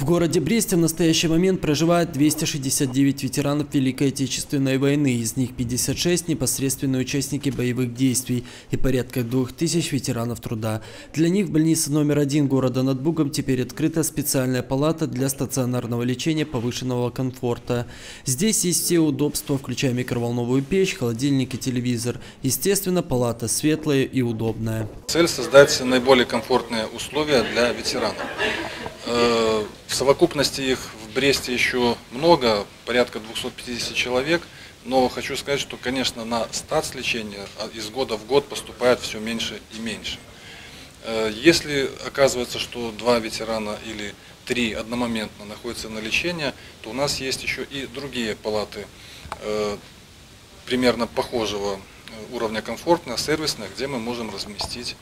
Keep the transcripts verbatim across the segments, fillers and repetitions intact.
В городе Бресте в настоящий момент проживает двести шестьдесят девять ветеранов Великой Отечественной войны. Из них пятьдесят шесть – непосредственные участники боевых действий и порядка двух тысяч ветеранов труда. Для них в больнице номер один города над Бугом теперь открыта специальная палата для стационарного лечения повышенного комфорта. Здесь есть все удобства, включая микроволновую печь, холодильник и телевизор. Естественно, палата светлая и удобная. Цель – создать наиболее комфортные условия для ветеранов. В совокупности их в Бресте еще много, порядка двухсот пятидесяти человек, но хочу сказать, что, конечно, на стац-лечение из года в год поступает все меньше и меньше. Если оказывается, что два ветерана или три одномоментно находятся на лечении, то у нас есть еще и другие палаты примерно похожего уровня комфорта, сервисные, где мы можем разместить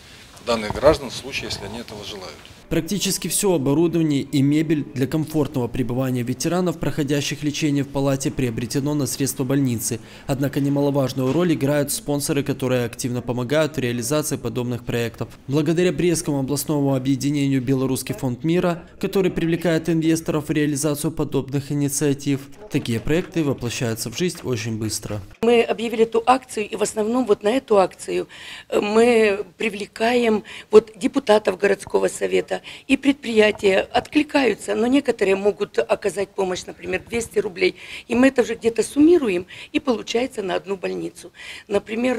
данных граждан в случае, если они этого желают. Практически все оборудование и мебель для комфортного пребывания ветеранов, проходящих лечение в палате, приобретено на средства больницы. Однако немаловажную роль играют спонсоры, которые активно помогают в реализации подобных проектов. Благодаря Брестскому областному объединению «Белорусский фонд мира», который привлекает инвесторов в реализацию подобных инициатив, такие проекты воплощаются в жизнь очень быстро. Мы объявили эту акцию, и в основном вот на эту акцию мы привлекаем вот депутатов городского совета. И предприятия откликаются, но некоторые могут оказать помощь, например, двести рублей. И мы это уже где-то суммируем, и получается на одну больницу. Например,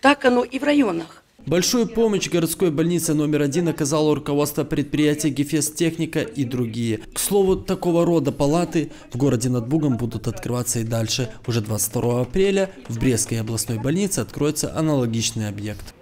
так оно и в районах. Большую помощь городской больнице номер один оказало руководство предприятия «Гефесттехника» и другие. К слову, такого рода палаты в городе над Бугом будут открываться и дальше. Уже двадцать второго апреля в Брестской областной больнице откроется аналогичный объект.